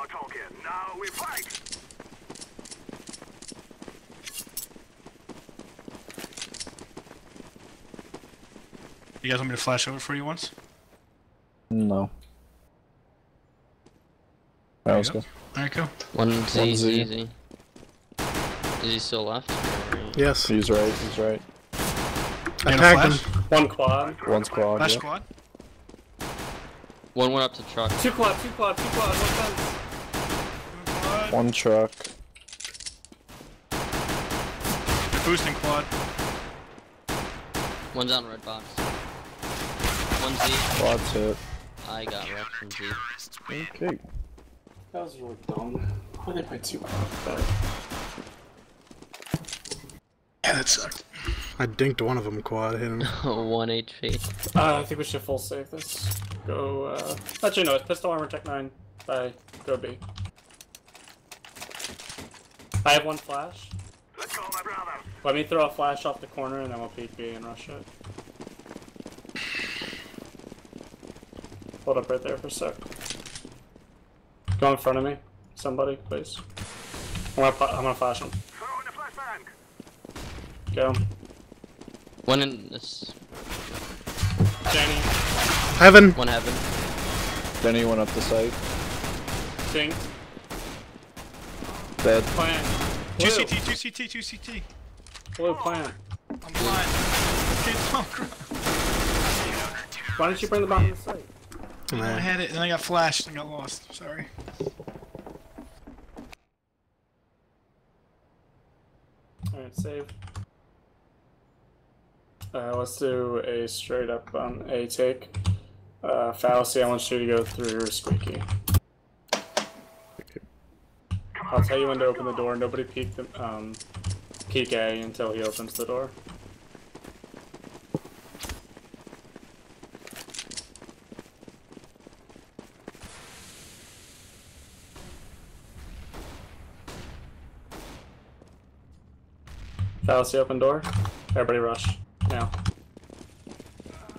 we're talking. Now we fight! You guys want me to flash over for you once? No. Alright, let's go. Alright, go. One Z. Is he still left? Yes. He's right. Attack him. One quad. Flash squad. Yeah. One went up to truck. Two quad. One truck. They're boosting quad. One's on red box. One Z. Quad's hit. I got wrecked from Z. Okay. That was really dumb. Why did I do that? Yeah, that sucked. I dinked one of them quad, hit him. Oh, 1 HP. I think we should full save this. Go, actually, no, it's pistol armor, Tek9. Bye. Go B. I have one flash. Let's go, my brother! Let me throw a flash off the corner and then we'll peek B and rush it. Hold up right there for a sec. Go in front of me. Somebody, please. I'm gonna flash him. Throw in the flashbang! Get him. One in this. Jenny. Heaven. One heaven. Jenny went up the site. Ding. Dead. Plant. Two CT. Blue plant. I'm blind. Why didn't you bring the bomb to the site? I had it and I got flashed and got lost. Sorry. Alright, save. Let's do a straight up A take. Fallacy, I want you to go through squeaky. I'll tell you when to open the door. Nobody peek the peek A until he opens the door. Fallacy, open door. Everybody rush. Now.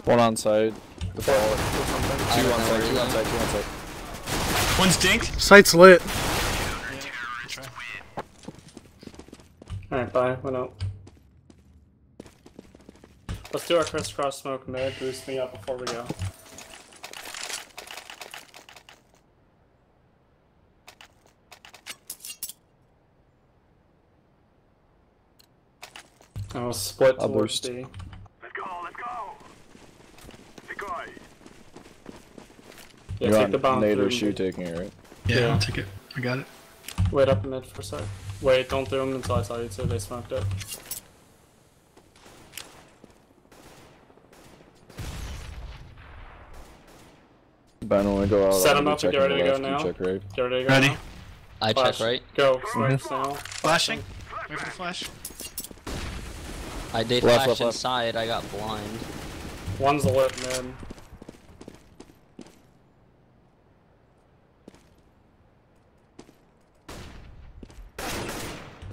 One on site. The ball. Two on site. One's dinked. Site's lit. Yeah. Alright, bye. Went out. Let's do our crisscross smoke mid. Boost me up before we go. And we'll split towards D. Let's go! Decoy! Yeah, you're take the bomb. Nate or Shu taking it, right? Yeah, I'll take it. I got it. Wait up mid for a sec. Wait, don't do them until I tell you to. They smoked it. But I don't want to go out. Set them up and get ready to go now. Check right. Get ready to go. Ready? Now. I flash. Check right. Go. Smokes now. Flashing. Wait for the flash. I did flash inside, I got blind. One's a lip, man.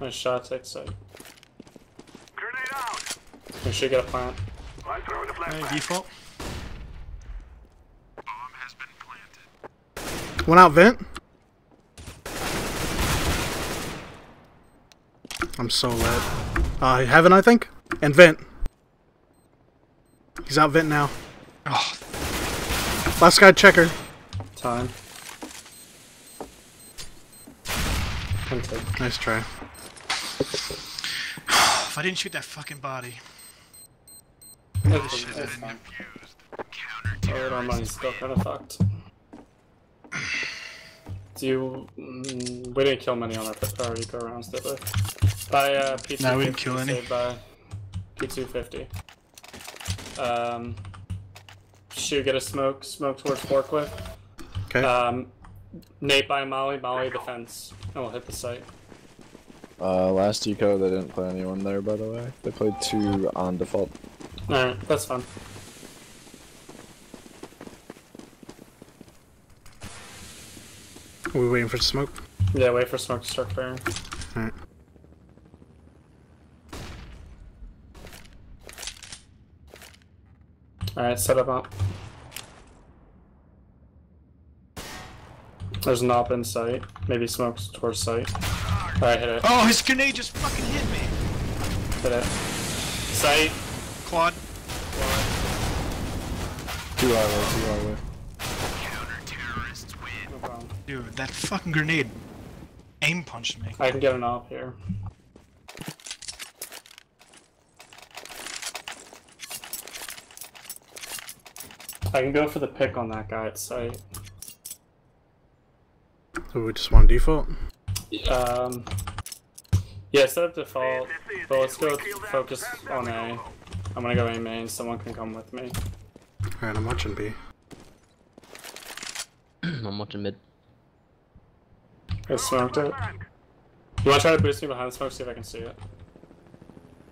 Nice shot, take sight. Grenade out! We should get a plant. I'm throwing the flash. Default. Bomb has been planted. One out vent. I'm so lit. Heaven, I think? And vent. He's out vent now. Oh. Last guy checker. Time. Nice try. If I didn't shoot that fucking body. Should have been infused. Counter-terrorism. Our money's still kind of fucked. We didn't kill many on our priority go rounds, did we? By P250. No, we didn't kill any. By P250. Shoot, get a smoke. Smoke towards forklift. Okay. Nate by Molly. Molly defense. And we'll hit the site. Last eco, they didn't play anyone there, by the way. They played two on default. Alright, that's fine. Are we waiting for smoke? Yeah, wait for smoke to start firing. Alright. Alright, set up. There's an op in sight. Maybe smokes towards sight. Alright, hit it. Oh, his grenade just fucking hit me! Hit it. Sight. Claude. Two our way, two our way. Counter-terrorists win. No problem. Dude, that fucking grenade aim punched me. I can get an op here. I can go for the pick on that guy at sight. So we just want default? Yeah, set up default, but let's go focus on A. I'm gonna go A main, someone can come with me. Alright, I'm watching B. I'm watching mid. I smoked it. You wanna try to boost me behind the smoke, see if I can see it?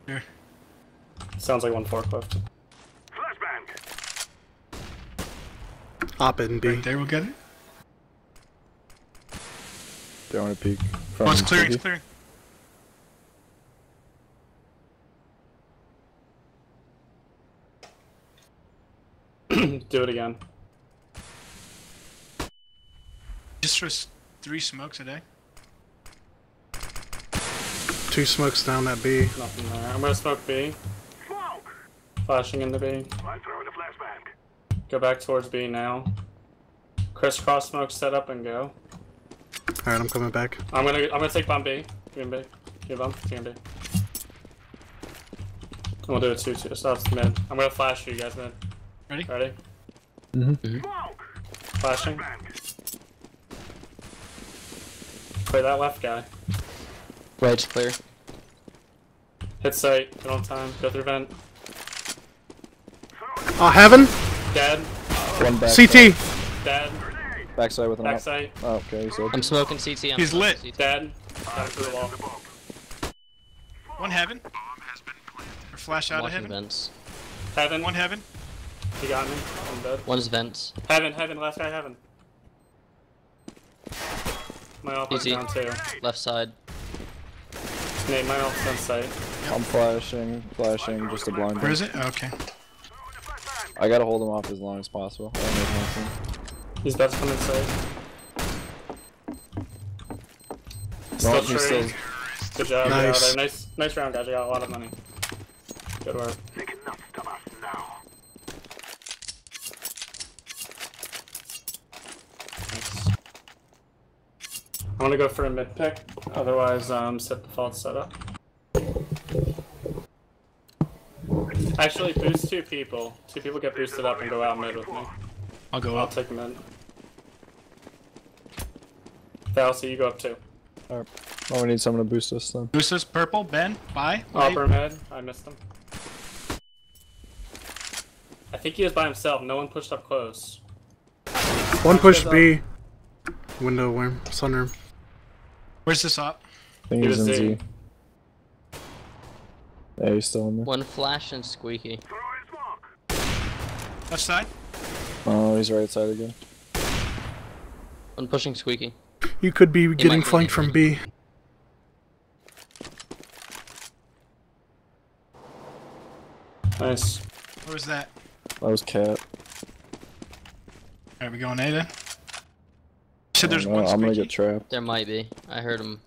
Here. Sounds like one forklift. Op in B. Right there, we'll get it. They want to peek. Oh, it's clear, it's clear. Do it again. Just for 3 smokes a day. 2 smokes down that B. Nothing there. I'm gonna smoke B. Smoke! Flashing into B. I'm throwing a flashbang. Go back towards B now. Crisscross smoke, set up and go. Alright, I'm coming back. I'm gonna take bomb B. Give me B. Give bomb. Give me B. And we'll do it 2-2. So that's mid. I'm gonna flash you guys mid. Ready? Ready? Mm-hmm. Flashing. Play that left guy. Right's clear. Hit sight. Get on time. Go through vent. Oh, heaven? Dead. One back. CT. Side. Dead. Backside with an backside. Oh, okay, he's open. I'm smoking CT. He's lit. CT. Dead. Down through the wall. One heaven. Or flash out of heaven. Vents. Heaven. One heaven. He got me. I'm dead. One's vents. Heaven. Heaven. Last guy. Heaven. My off is down too. Left side. Nate, my off is on sight. Yep. I'm flashing. Flashing. Just a blind. Where is it? Oh, okay. I gotta hold him off as long as possible. He's about to come inside. Still tree. Still... Good job. Nice. Nice round, guys. I got a lot of money. Good work. They cannot stop us now. Nice. I wanna go for a mid pick, otherwise set the false setup. Actually, boost 2 people. 2 people get boosted up and go out mid with me. I'll go up. I'll take mid. Falsy, you go up too. Alright. Oh, we need someone to boost us then. Boost us, purple, Ben, bye. Upper mid, I missed him. I think he was by himself, no one pushed up close. One pushed B. Window worm, sunroom. Where's this op? I think he's in Z. Yeah, he's still in there. One flash and squeaky. Left side? Oh, he's right side again. One pushing squeaky. You could be getting flanked from B. Nice. What was that? That was cat. Alright, we going A then? Shit, there's one squeaky. I'm gonna get trapped. There might be. I heard him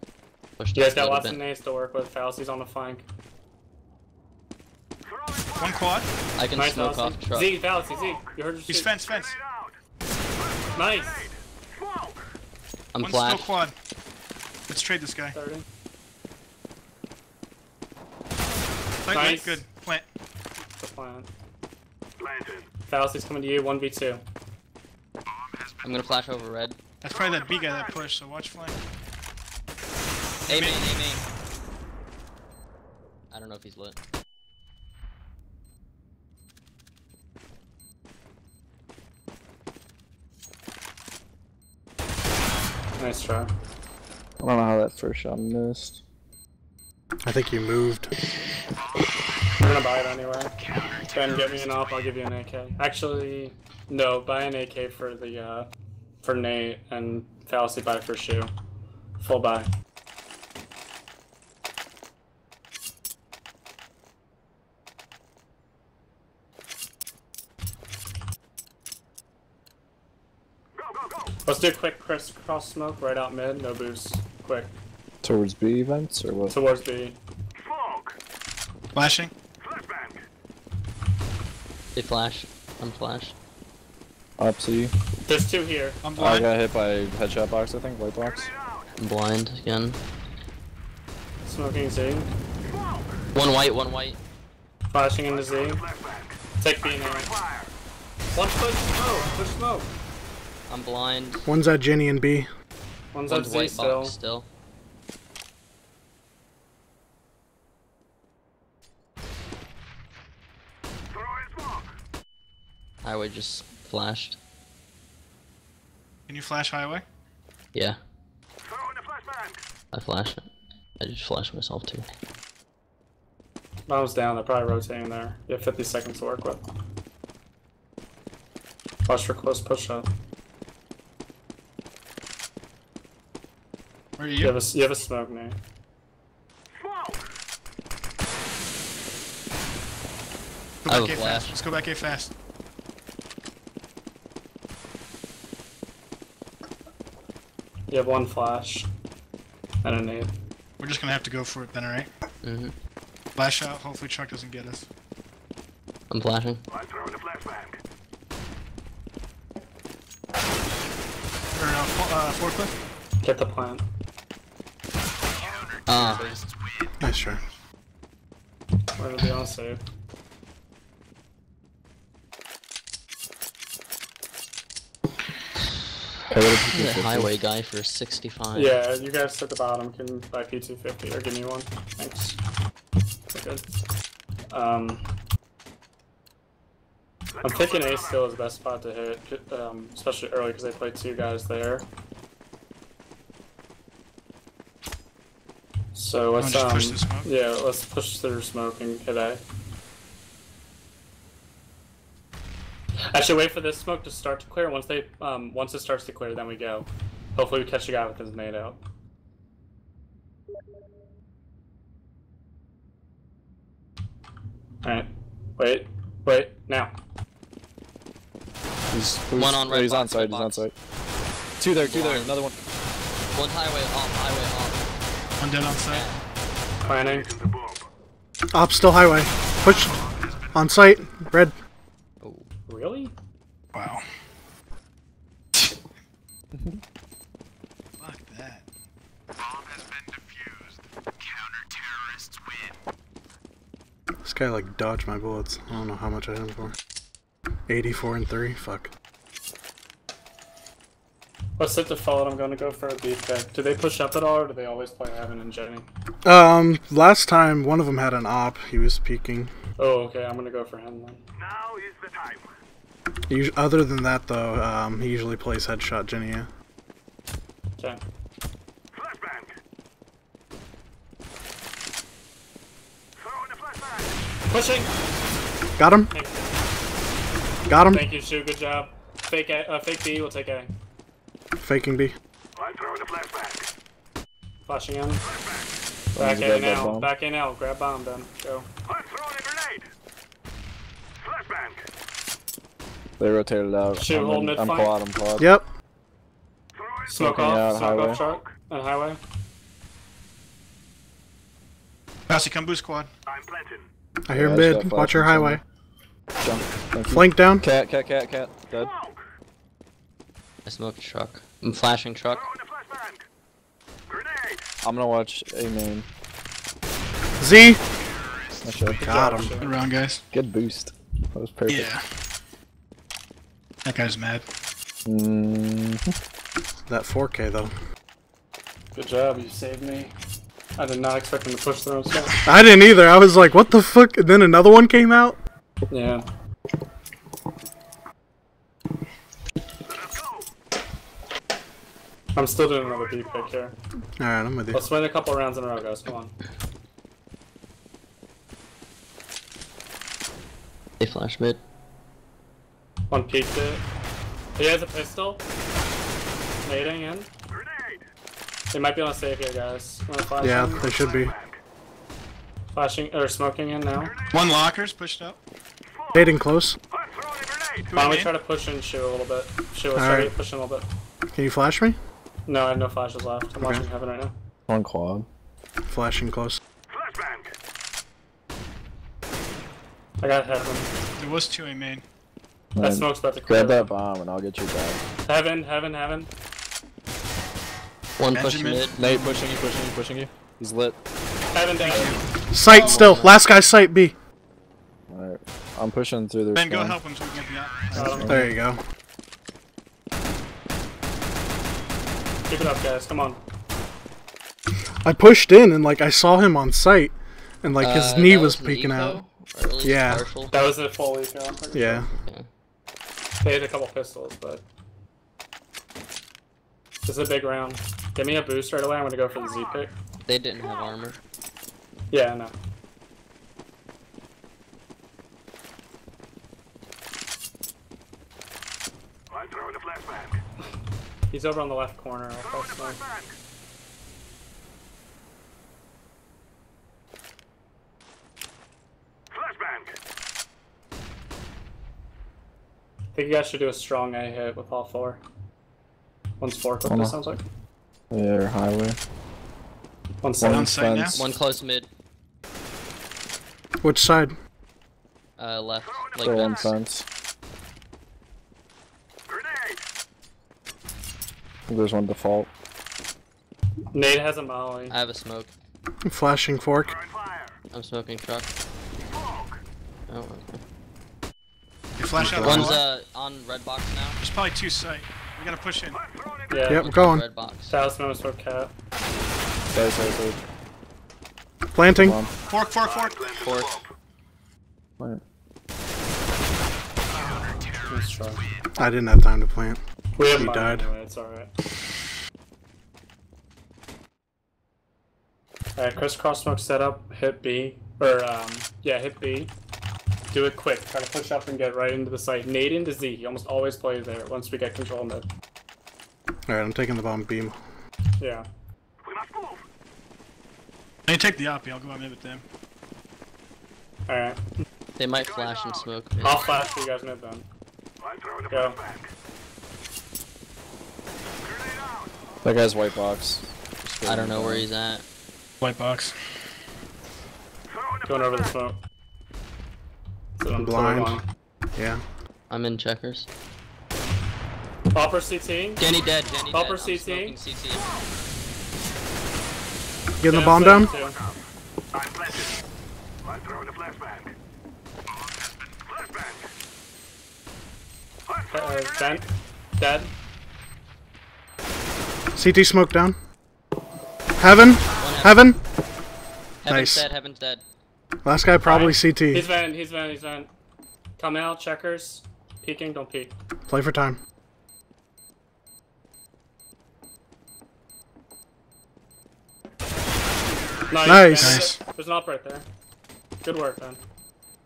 push. You guys got lots of nades to work with. Falsies on the flank. One quad. I can nice smoke off truck. Z, Fallacy, Z. You heard him shoot. He's fence, fence. Nice. I'm flashed. One still quad. Let's trade this guy. 30. Plant, nice. Good. Plant. The plant. Planted. Fallacy's coming to you, 1v2. I'm gonna flash over red. That's probably that B guy that pushed, so watch flank. A main, A main. I don't know if he's lit. Nice try. I don't know how that first shot missed. I think you moved. I'm gonna buy it anyway. Ben, get me an op, I'll give you an AK. Actually, no, buy an AK for the, for Nate, and Fallacy buy for Shoe. Full buy. Let's do a quick cross smoke right out mid, no boost. Quick. Towards B events or what? Towards B. Fog. Flashing. Flashbang. They flash. I'm flashed. Up to you. There's two here. I'm blind. I got hit by headshot box, I think. Light box. I'm blind again. Smoking Z. One white, one white. Flashing into Z. Take B now. One push smoke, I'm blind. One's at Jenny and B. One's at Z still. Highway just flashed. Can you flash highway? Yeah. I flashed it. I just flashed myself too. Bombs down, they're probably rotating there. You have 50 seconds to work with. Flash for close push up. Where are you? You have a smoke, Nate. Smoke! I have a flash. Let's go back A fast. You have one flash. I don't need. We're just gonna have to go for it then, alright? Mm-hmm. Flash out, hopefully truck doesn't get us. I'm flashing. I'm throwing a flashbang. Or no, forklift? Get the plant. Ah. Nice try. Where did they all save? He's a highway guy for 65. Yeah, you guys at the bottom can buy P250 or give me one. Thanks. We're good. I'm thinking A still is the best spot to hit, especially early because they play two guys there. So let's let's push through smoke and hit A. I should wait for this smoke to start to clear. Once they, once it starts to clear, then we go. Hopefully, we catch a guy with his nade out. All right, wait now. He's one on red. He's box, on site. He's on site. Two there. Two there. Another one. One highway off. One dead on site. Planning. Ops still highway. Push. On site. Red. Really? Wow. Fuck that. Bomb has been defused. Counter-terrorists win. This guy like dodged my bullets. I don't know how much I hit him for. 84 and 3? Fuck. Let's hit the default. I'm gonna go for a BFAC. Do they push up at all or do they always play Evan and Jenny? Last time one of them had an op. He was peeking. Oh, okay. I'm gonna go for him then. Now is the time. Other than that, though, he usually plays headshot Jenny. Yeah. Okay. Flashbang. Throw in the flashbang. Pushing. Got him. Got him. Thank you, Shu. Good job. Fake A, fake B. We'll take A. Faking B. I'm throwing the flashbang. Flashing in. Flashbang. Back A now. Back A now. Grab bomb, then go. I'm throwing a grenade. Flashbang. They rotated out. Shoot, hold mid fight. I'm quad, Yep. Smoke off, smoke off truck, and highway. Passy, come boost quad. I'm planting. I hear mid, watch your highway. Jump. Flank down. Cat. Dead. I smoked truck. I'm flashing truck. I'm gonna watch A main. Z! Got him. Good round, guys. Good boost. That was perfect. Yeah. That guy's mad. That 4K though. Good job, you saved me. I did not expect him to push the wrong stuff. I didn't either. I was like, what the fuck? And then another one came out? Yeah. Let's go. I'm still doing another B pick here. Alright, I'm with you. Let's win a couple rounds in a row, guys. Come on. They flash mid. One peeked it. He has a pistol. Nading in. Grenade. They might be on a safe here, guys. Yeah, they should be. Flashing or smoking in now. One locker's pushed up. Nading close. Why don't we try to push in Shu a little bit? Shu, let's try to push in a little bit. Can you flash me? No, I have no flashes left. I'm watching heaven right now. On quad. Flashing close. I got heaven. There was two in main. That smoke's about to clear. Grab that bomb and I'll get you back. Heaven, heaven, heaven. One pushing mid. Nate pushing you, pushing you, pushing you. He's lit. Heaven down. Sight still. Last guy sight B. Alright. I'm pushing through there. Ben, go help him so we can get the out. There you go. Keep it up, guys. Come on. I pushed in and like I saw him on sight and like his knee was peeking out. Yeah. Partial. That was a full eco. Yeah. They had a couple pistols, but this is a big round. Give me a boost right away. I'm gonna go for the Z pick. They didn't have armor. Yeah, no. I'm throwing the flashbang. He's over on the left corner. I think you guys should do a strong A hit with all four. One's forklift, it sounds like. Yeah, or highway. One side now. One close mid. Which side? Left. Like one fence. There's one default. Nate has a molly. I have a smoke. I'm flashing fork. I'm smoking truck. Oh, okay. Flash out. One's on red box now. There's probably two sight. We gotta push in. Yeah, yep, going. Red box. Talisman was for cat. Sorry. Planting. Fork. Plant. I didn't have time to plant. We have died. Anyway, it's alright. Alright, crisscross smoke setup. Hit B. Or, yeah, hit B. Do it quick. Try to push up and get right into the site. Nade into Z. He almost always plays there once we get control mid. Alright, I'm taking the bomb beam. Yeah. We must move. They take the op, I'll go out mid with them. Alright. They might flash and smoke. Maybe. I'll flash so you guys mid then. Go. That guy's white box. I don't know where he's at. White box. Going over the smoke. I'm blind. Yeah. I'm in checkers. Popper CT. Jenny dead. Jenny Popper dead. Popper CT. Getting the bomb down. I'm planted. I'm throwing a flashbang. Flashbang. Dead. CT smoke down. Heaven. Heaven. Nice. Heaven's dead. Heaven's dead. Last guy probably CT. He's van. Come out, checkers. Peeking, don't peek. Play for time. Nice. There's an op right there. Good work, Ben.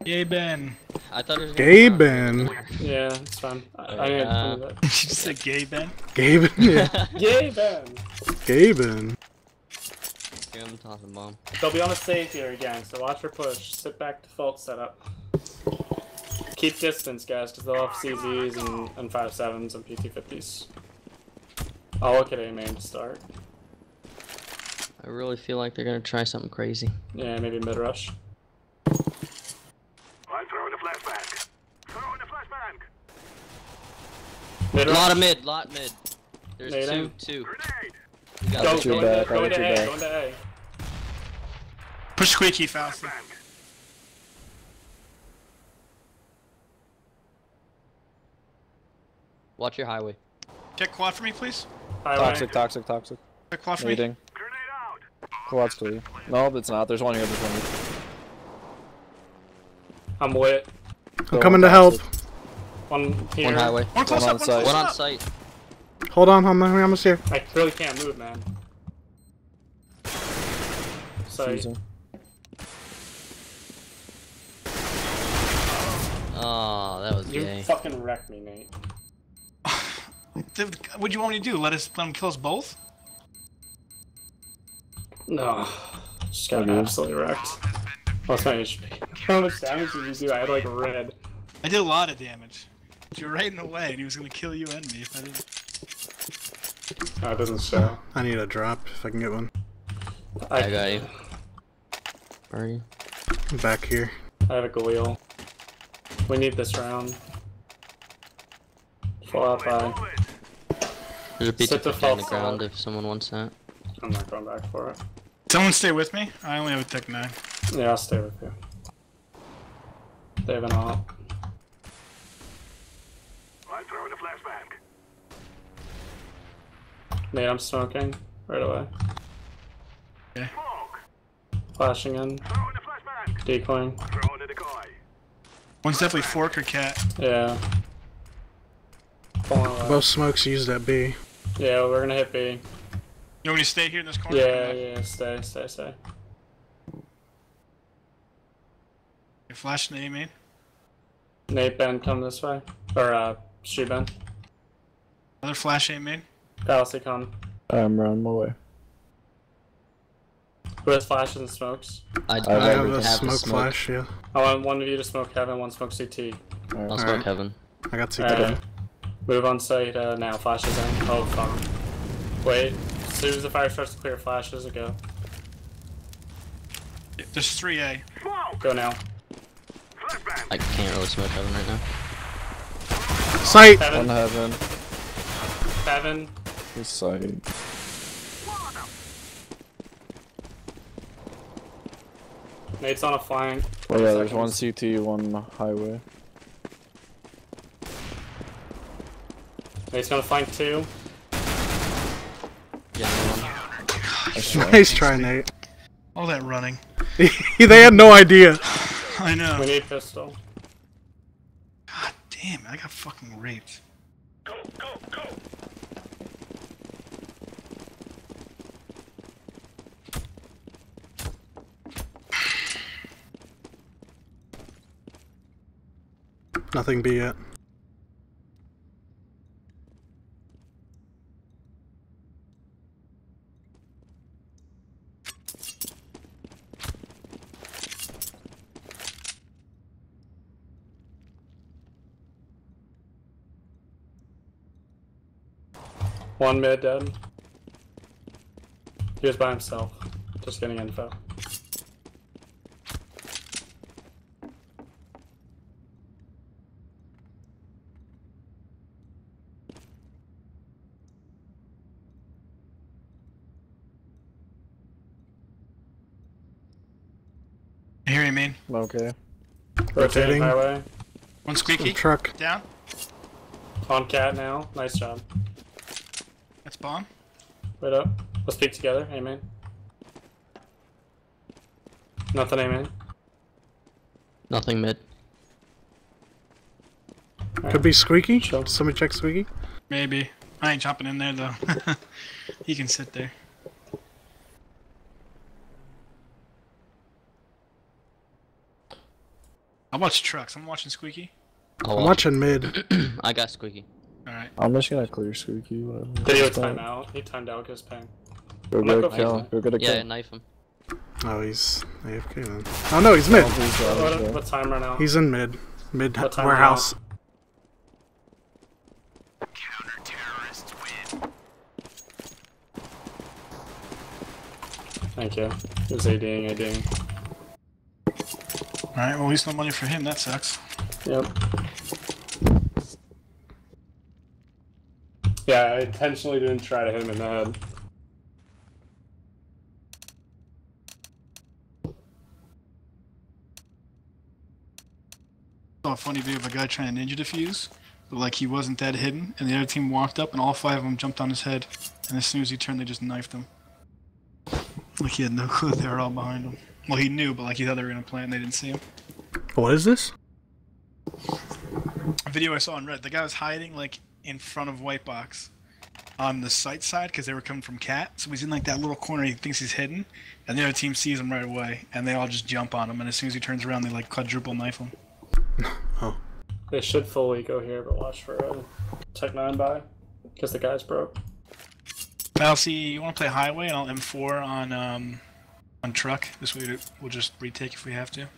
Yay, Ben. I thought it was gay Ben. Yeah, it's fine. I didn't do that. You just said gay Ben? Gay Ben, yeah. Yay, Ben. Gay Ben. Bomb. They'll be on a save here again, so watch for push. Sit back, default setup. Keep distance, guys, because they'll have CZs and 5.7s and P250s. I'll look at A main to start. I really feel like they're going to try something crazy. Yeah, maybe mid rush. I'm throwing a flashbang. Lot mid. There's Nating. two. Grenade. Go to A. Push squeaky fast. Watch your highway. Check quad for me, please. Highway. Toxic. Check quad for me. Quad's clear. No, it's not. There's one here. I'm lit. I'm coming to help. One here. One highway. One on site. Hold on, I'm almost here. I really can't move, man. Sorry. Oh, that was gay. You fucking wrecked me, Nate. What do you want me to do? Let him kill us both? No. Just got absolutely wrecked. What's my HP? How much damage did you do? I had like red. I did a lot of damage. You were right in the way, and he was gonna kill you and me if I didn't. Oh, it doesn't show. I need a drop if I can get one. I got you. Where are you? I'm back here. I have a Galil. We need this round. Full out by. There's a P250 on the ground if someone wants that. I'm not going back for it. Someone stay with me? I only have a Tek9. Yeah, I'll stay with you. They have an AWP. I'm throwing a flashbang. Nate, I'm smoking. Right away. Okay. Flashing in. Decoying. One's definitely fork or cat. Yeah. Both smokes used at B. Yeah, we're gonna hit B. You want me to stay here in this corner? Yeah, yeah, stay. You're flashing the A main? Nate, Ben, come this way. Or, shoot Ben. Another flash A main? Fallacy, come. I'm running my way. Who has flashes and smokes? I have a smoke flash, yeah. I want one of you to smoke Heaven, one smoke CT. Right. I'll smoke right. Heaven. I got CT. Right. Move on site now, flashes in. Oh, fuck. Wait, as soon as the fire starts to clear, flashes it go. There's 3A. Go now. I can't really smoke Heaven right now. Sight! Heaven. On Heaven. Heaven. He's sight. Nate's on a flank. Oh yeah, there's one CT, one highway. Nate's gonna flank two. Yeah, one. Nice try, Nate. All that running. They had no idea. I know. We need pistol. God damn, I got fucking raped. Go, go, go! Nothing B yet. One mid dead. He was by himself. Just getting info. Here you mean? Okay. Rotating. Highway. One squeaky. Truck. Down. On cat now. Nice job. That's bomb. Wait up. Let's peek together. Amen. Nothing, amen. Nothing mid. Right. Could be squeaky. Should somebody check squeaky? Maybe. I ain't chopping in there though. He can sit there. I watch trucks. I'm watching squeaky. I'm watching mid. I got squeaky. Alright. I'm just gonna clear squeaky. Video timeout. He timed out, goes pang. We're gonna kill him. Yeah, knife him. Oh, he's AFK then. Oh no, he's mid. What time right now? He's in mid. Mid warehouse. Counter terrorists win. Thank you. He was ADing, ADing. Alright, well, at least no money for him, that sucks. Yep. Yeah, I intentionally didn't try to hit him in the head. I saw a funny video of a guy trying to ninja defuse, but like he wasn't that hidden, and the other team walked up and all five of them jumped on his head, and as soon as he turned, they just knifed him. Like he had no clue they were all behind him. Well, he knew, but like he thought they were gonna play and they didn't see him. What is this? A video I saw on Reddit. The guy was hiding like in front of White Box on the site side because they were coming from Cat. So he's in like that little corner. He thinks he's hidden, and the other team sees him right away, and they all just jump on him. And as soon as he turns around, they like quadruple knife him. Oh. They should fully go here, but watch for a Tek9 buy because the guy's broke. I'll see. You want to play highway? I'll M4 on truck. This way we'll just retake if we have to.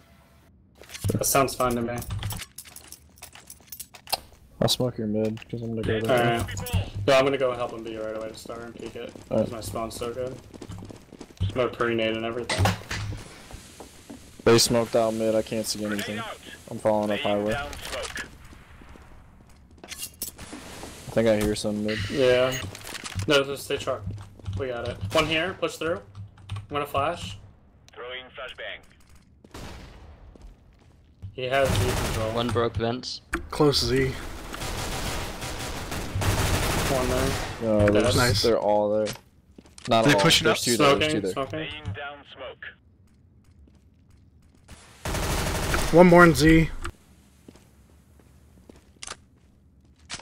That sounds fine to me. I'll smoke your mid, because I'm gonna go there. Alright. No, I'm gonna go help him be right away to start and peek it. Because my spawn's so good. I'm gonna pre-nade and everything. They smoked out mid, I can't see anything. I'm following up highway. I think I hear some mid. Yeah. No, just stay sharp. We got it. One here, push through. I'm gonna flash. Throwing flashbang. He has Z control. One broke vents. Close Z. One there. No, they're just, nice. They're all there. Not all. They push it up. There's two there. There's two there. Smoking. One more in Z.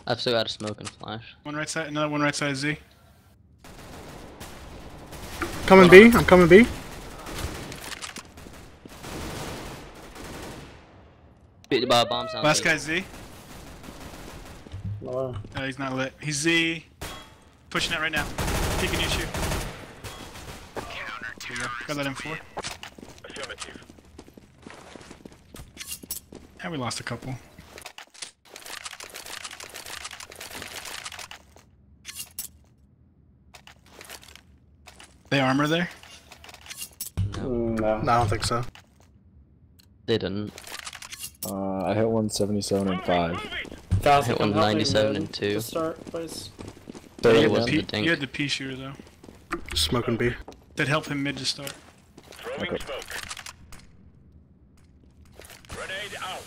I've still got a smoke and flash. One right side, another one right side Z. Coming B, I'm coming B. Last guy Z. No, he's not lit. He's Z. Pushing it right now. He can use you. Got that M4. Affirmative. And we lost a couple. They armor there? No. No, I don't think so. They didn't. I hit 177 and 5. I hit 197 and 2. Start, please. You had the P shooter though. Smoking B. That helped him mid to start. Throwing smoke. Grenade out.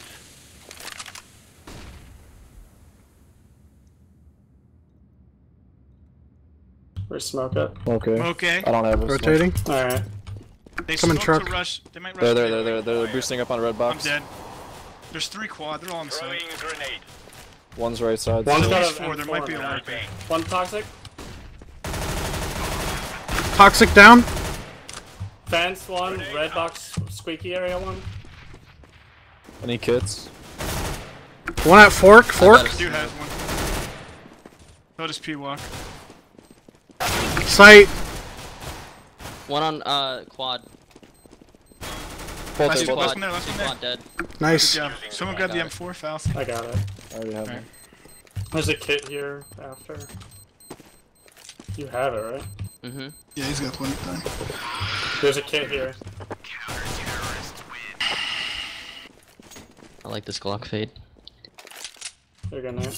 Where's smoke at? Okay. Okay. I don't have a rotating. Alright. They come in truck. To rush. They might rush. They're boosting up on red box. I'm dead. There's three quad. They're all on the side. One's right side. One's got four. There might be a right bank. One toxic. Toxic down. Fence one. Red box. Squeaky area one. Any kids? One at fork. Fork. Dude has one. Notice P walk. Sight. One on quad. Last two quad. Last one dead. Nice. Someone grab the M4 Faust. I got it. I already have it. There's a kit here after. You have it, right? Mm-hmm. Yeah, he's got plenty of time. There's a kit here. Counter-terrorist win. I like this Glock fade. They're gonna.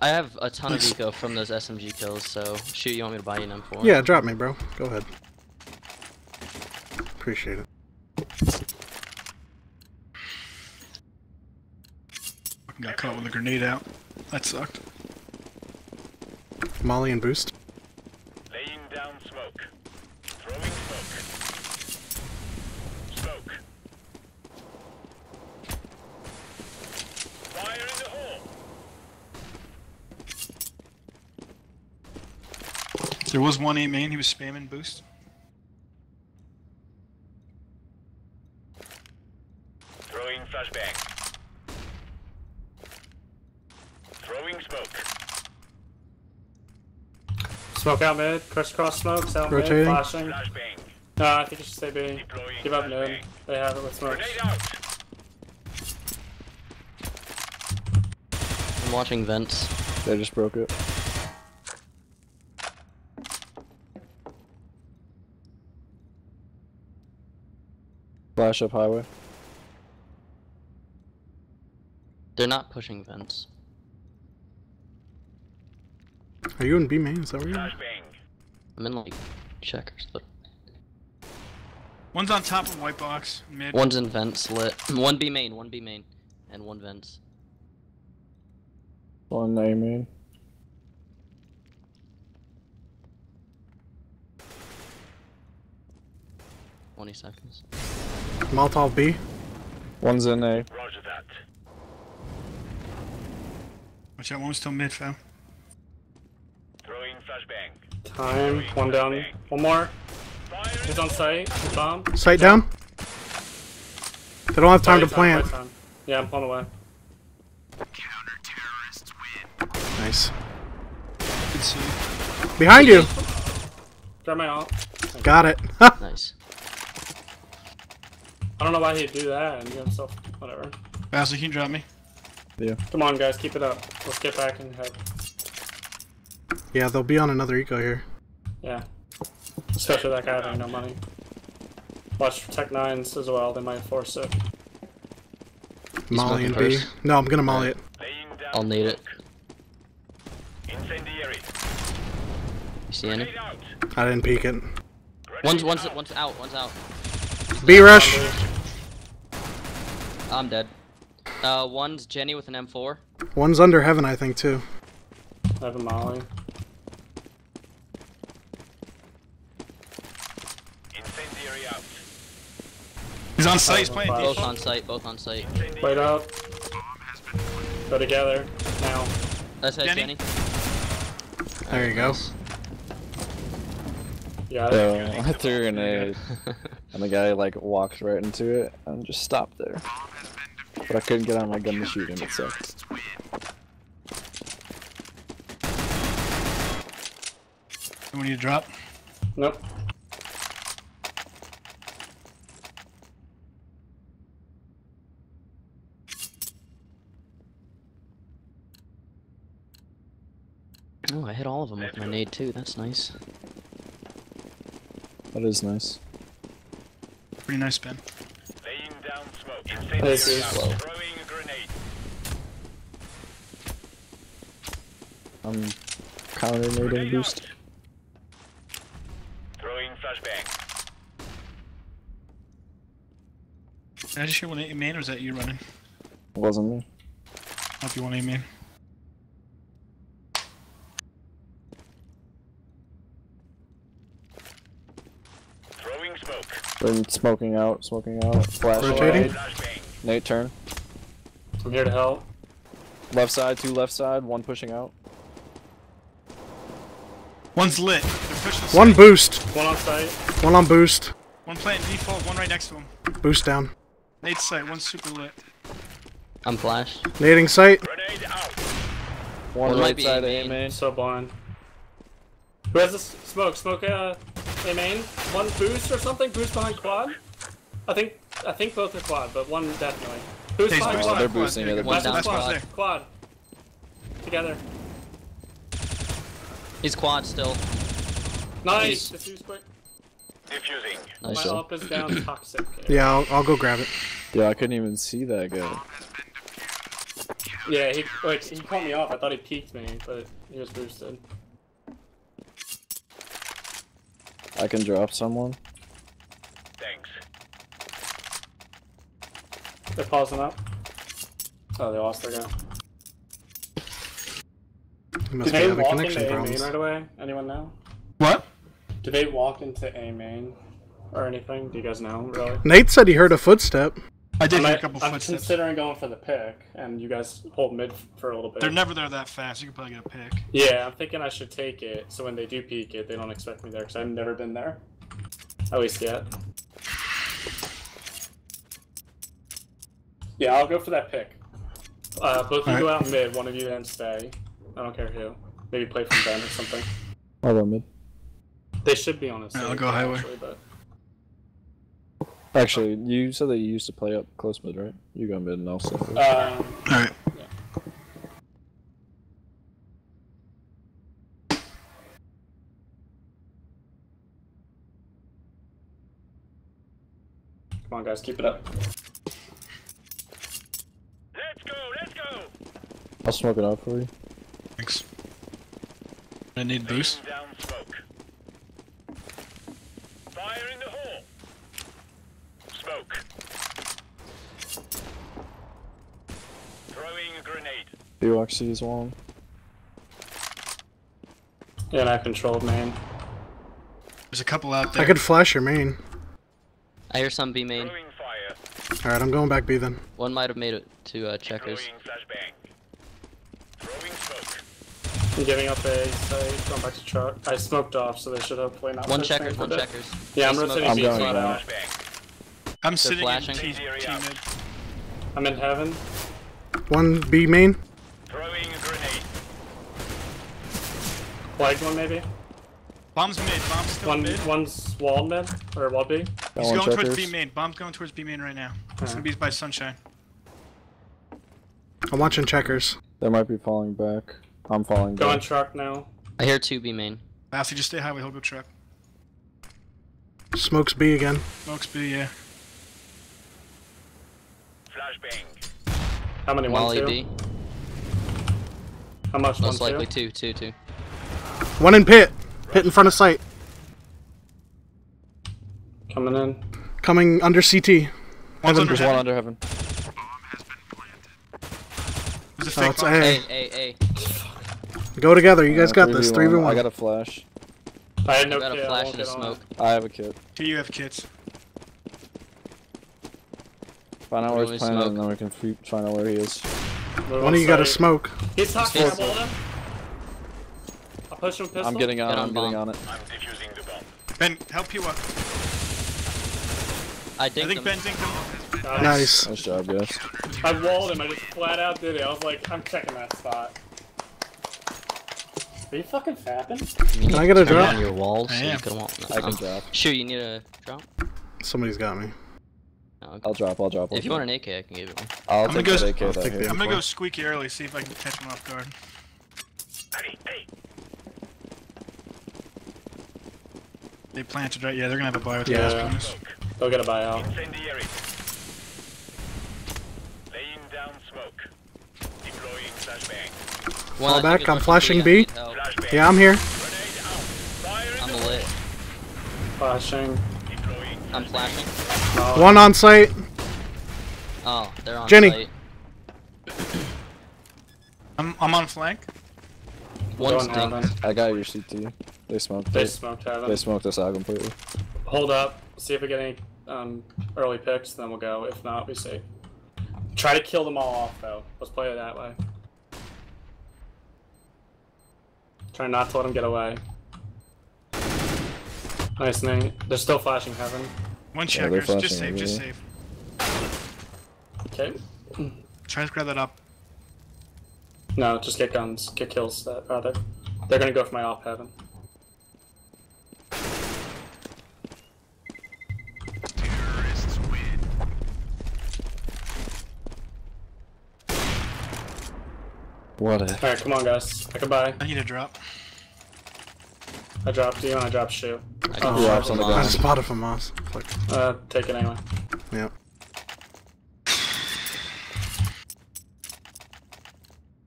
I have a ton of eco from those SMG kills, so shoot, you want me to buy you an M4? Yeah, drop me, bro. Go ahead. Appreciate it. Fucking got caught with a grenade out. That sucked. Molly and boost. Laying down smoke. Throwing smoke. Smoke. Fire in the hole. There was one A main, he was spamming boost. Throwing flashbang. Throwing smoke. Smoke out mid, cross smokes out mid, flashing. Nah, I think it should stay B. Give up mid, they have it with smokes. I'm watching vents. They just broke it. Flash up highway. They're not pushing vents. Are you in B main? Is that where you're? I'm in like checkers. But... One's on top of white box. Mid. One's in vents lit. One B main, and one vents. One A main. seconds. Molotov B. One's in A. Roger that. Watch out, one's still mid, fam. Throwing flashbang. Time. One down. One more. He's on site. Bomb. Site down. They don't have time to plant. Yeah, I'm pulling away. Counter-terrorists win. Nice. Good see. Behind you. Grab my ult. Got it. Nice. I don't know why he'd do that and get himself, whatever. Basil, you can drop me. Yeah. Come on, guys, keep it up. Let's get back and help. Yeah, they'll be on another eco here. Yeah. Especially that guy having no money. Watch for Tek9s as well, they might force it. Molly and B. No, I'm gonna molly it. I'll need it. Incendiary. You see any? I didn't peek it. One's out. B rush! I'm dead. One's Jenny with an M4. One's under heaven, I think, too. I have a molly. Incendiary out. He's on site, he's playing. Both on site. Played out. Go together. Now. That's it, Jenny. There you go. Yeah, I threw a grenade. And the guy, like, walked right into it and just stopped there. But I couldn't get on my gun to shoot him, it sucked. You want me to drop? Nope. Oh, I hit all of them with my nade too, that's nice. That is nice. Pretty nice, Ben. This is slow. I'm counter-nading boost. Throwing flashbang. Did I just hear 180 main, or is that you running? It wasn't me. I'll be 180 main. Throwing smoke. They're smoking out. Flash. Rotating. Nate, turn. I'm here to help. Left side, two left side, one pushing out. One's lit. One site. Boost. One on site. One on boost. One plant default, one right next to him. Boost down. Nate's site, one's super lit. I'm flash. Nading site. Grenade out. One right side, A main. So blind. Who has this? Smoke, A main. One boost or something? Boost behind quad? I think both are quad, but one definitely. Who's behind quad? They're boosting it. One down quad. Quad. Together. He's quad still. Nice! Diffuse quick. Diffusing. Nice. My AWP is down toxic. Yeah, I'll go grab it. Yeah, I couldn't even see that guy. Yeah, he caught me off. I thought he peeked me, but he was boosted. I can drop someone. Thanks. They're pausing up. Oh, they lost their guy. Do they walk into A main right away? Anyone know? What? Do they walk into A main or anything? Do you guys know, really? Nate said he heard a footstep. I did hear a couple footsteps. I'm considering going for the pick, and you guys hold mid for a little bit. They're never there that fast. You can probably get a pick. Yeah, I'm thinking I should take it, so when they do peek it, they don't expect me there, because I've never been there. At least yet. Yeah, I'll go for that pick. Both of you go out mid, one of you then stay. I don't care who. Maybe play from Ben or something. I'll go mid. They should be on us. I'll go highway. Actually, you said that you used to play up close mid, right? You go mid and I'll stay. Alright. Yeah. Come on, guys, keep it up. Let's go! I'll smoke it out for you. Thanks. I need boost. Down smoke. Fire in the hole. Smoke. Throwing a grenade. Do Oxy is one. Yeah, and I controlled main. There's a couple out there. I could flash your main. I hear some B main. Alright, I'm going back B then. One might have made it to checkers. I'm giving up A, so I'm going back to truck. I smoked off, so they should hopefully not. One checkers. Yeah, I'm rotating B. I'm sitting in T mid. I'm in heaven. One B main. Throwing a grenade. Flagged one maybe. Bomb's mid. Bomb's still mid. One's wall mid or wall B. He's going towards B main. Bomb's going towards B main right now. It's gonna be by Sunshine. I'm watching checkers. They might be falling back. I'm falling back. Go on truck now. I hear 2B main. Massey, just stay highway, he'll go truck. Smokes B again. Smokes B, yeah. Flashbang. How many? Wally 1, 2? B. How much? Most 1, likely 2? 2, 2, 2. One in pit. Pit in front of sight. Coming in. Coming under CT. One's under heaven. One under heaven. There's a fake bomb. A. Go together, you guys got this. 3v1. I got a flash. I had no kit. I got a flash and a smoke. I have a kit. Do you have kits? Find out where he's planted and then we can find out where he is. One of you got a smoke. He's talking about him. I'll push him pistol. I'm getting on it. I'm getting on it. I'm defusing the bomb. Ben, help you up. I think Ben dinked him. Nice. Nice job, guys. I walled him, I just flat out did it. I was like, I'm checking that spot. Are you fucking fapping? Can I get a drop? On your walls so you can I can drop. Sure, you need a drop? Somebody's got me. No, I'll drop. If you want an AK, I can give it one. I'm gonna go squeaky early, see if I can catch him off guard. Hey. They planted, right? Yeah, they're gonna have a buy with the guys. They'll get a buyout. Incendiary. Laying down smoke. Deploying flashbang. Fall back, I'm flashing B. Yeah, I'm here. I'm lit. Flashing. I'm flashing. Oh. One on site. Oh, they're on Jenny. Site. I'm on flank. One's done. I got your CT. They smoked. They smoked this out completely. Hold up. See if we get any early picks, then we'll go. If not, we save. Try to kill them all off, though. Let's play it that way. Try not to let them get away. Nice, Nate. They're still flashing heaven. One checkers. Just save, just save. Okay. Try to grab that up. No, just get guns. Get kills. They're gonna go for my op heaven. What a... Alright, come on guys. I can buy. I need a drop. I dropped you and I dropped Shu. I dropped on the ground. I spotted FAMAS. Take it anyway. Yep.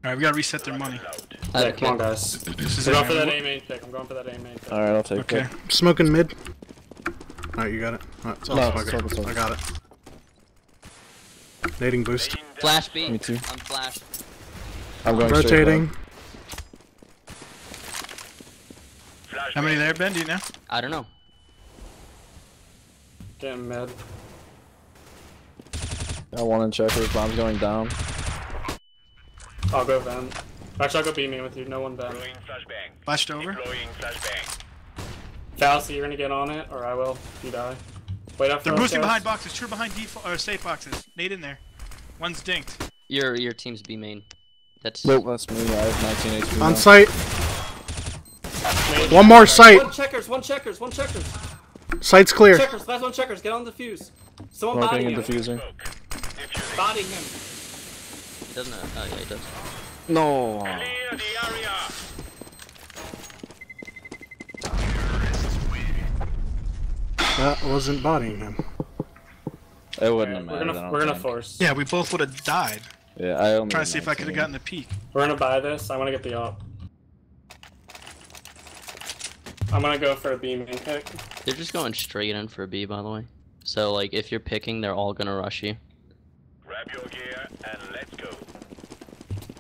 Alright, we gotta reset their money. Yeah, come on guys. I'm going for that A main pick. Alright, I'll take it. Okay. Smoking mid. Alright, you got it. Alright, I got it. Nading boost. Flash B. Me too. I'm flashed. I'm going rotating. How many there, Ben? Do you know? I don't know. Damn mad. I want in checkers. Bomb's going down. I'll go Ben. Actually, I'll go B main with you. No one Ben. Flashed over. Fallacy, you're gonna get on it, or I will. You die. Wait up. They're boosting behind boxes. True behind safe boxes. Nade in there. One's dinked. Your team's B main. Nope, that's me. I have 19 HP. On site. One more site. One checkers. Site's clear. Checkers, last one checkers. Get on the fuse. Someone bodying him. Bodying him. He doesn't have... Oh, yeah, he does. No. Clear the area. That wasn't bodying him. It wouldn't have mattered. We're gonna force. Yeah, we both would have died. Yeah, I'm trying to see if I could have gotten the peek. We're gonna buy this. I wanna get the op. I'm gonna go for a B main pick. They're just going straight in for a B, by the way. So, like, if you're picking, they're all gonna rush you. Grab your gear and let's go.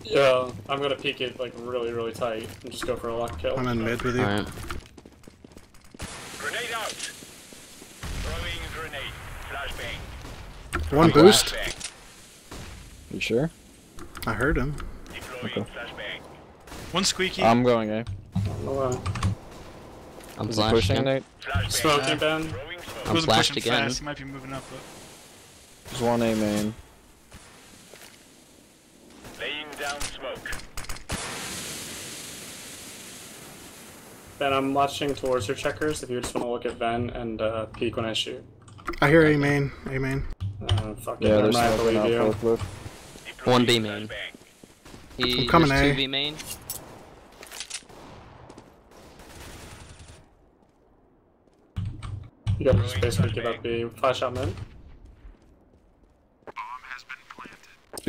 Yeah, I'm gonna peek it, like, really, really tight and just go for a lock kill. I'm in mid with you. Alright. Grenade out! Throwing grenade. Flashbang. One boost. You sure? I heard him. Okay. One squeaky. I'm going A. I'm pushing Nate. Smoking Ben. I'm flashed again. Fast. He might be moving up. But... There's one A main. Laying down smoke. Ben, I'm watching towards your checkers. If you just want to look at Ben and peek when I shoot. I hear A main. A main. Fuck yeah, there's nothing. 1B main. I'm coming, A. 2v main. You got no space to give up the flash out man.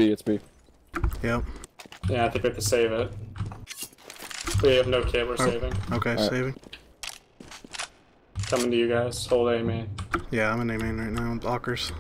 It's B. Yep. Yeah, I think we have to save it. We have no kit, we're saving. Okay, right. Saving. Coming to you guys. Hold A main. Yeah, I'm in A main right now. Blockers.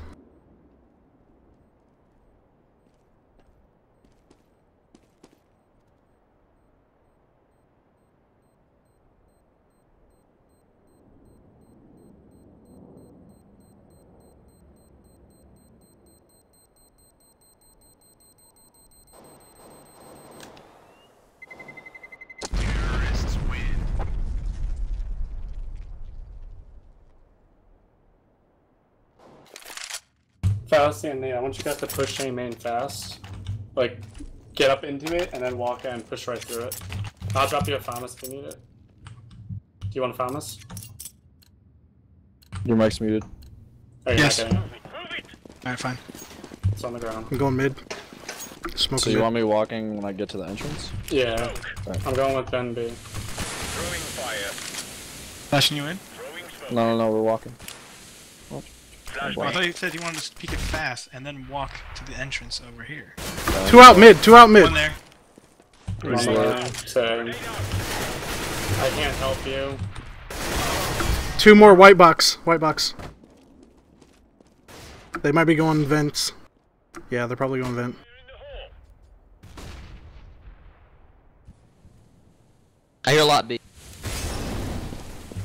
Faust and Nate, I want you guys to push A main fast. Like, get up into it and then walk in and push right through it. I'll drop you a FAMAS if you need it. Do you want a FAMAS? Your mic's muted. Oh, yes. Alright, fine. It's on the ground. I'm going mid. Smoke so you mid. Want me walking when I get to the entrance? Yeah. Right. I'm going with Ben B. Throwing fire. Flashing you in? No, we're walking. Oh, I thought you said you wanted to peek it fast and then walk to the entrance over here. Two out mid. One there. One there. I can't help you. Two more white box. They might be going vents. Yeah, they're probably going vent. I hear a lot, B.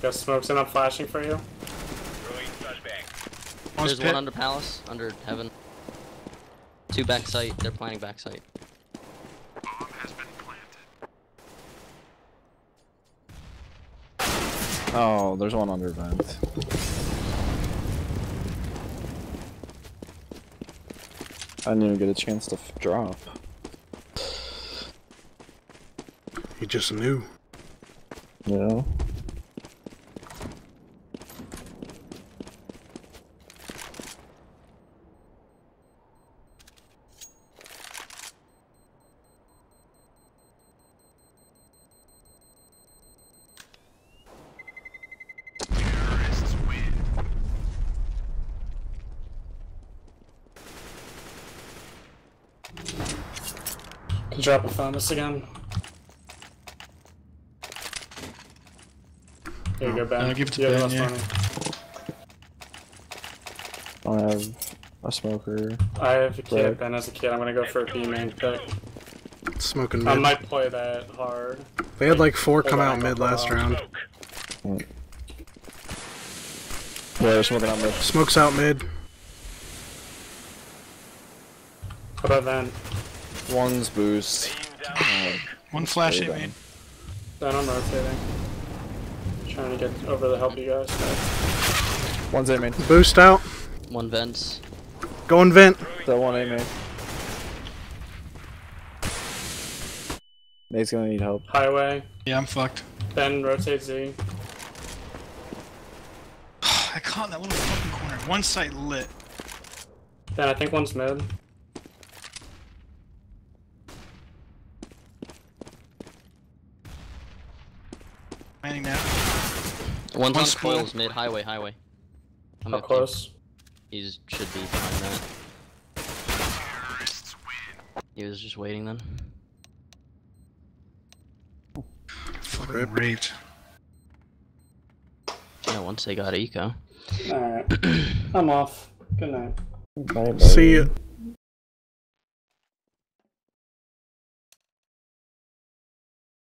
Got smokes and I'm flashing for you. There's one under palace, under heaven. Two back site, they're planning back site. Bomb has been planted. Oh, there's one under vent. I didn't even get a chance to drop. He just knew. Yeah. Drop a FAMAS again. There you go, Ben. I'll give it to Ben, I have a smoker. I have a kid. Ben has a kid. I'm gonna go for a B main pick. Smoking mid. I might play that hard. They had like four come out mid last round. Yeah, they're smoking out mid. Smoke's out mid. How about Ben? One's boost. One flash A main. Then I'm rotating. Trying to get over to help you guys. So. One's A main. Boost out. One vents. Go and vent. That one A main. Nate's gonna need help. Highway. Yeah, I'm fucked. Ben, rotate Z. I caught in that little fucking corner. One site lit. Ben, I think one's mid. Now. One's coils mid, highway. I'm How close? He should be behind that. He was just waiting then. Oh, fucking great. Yeah, once they got eco. Alright, I'm off. Good night. Bye. See ya.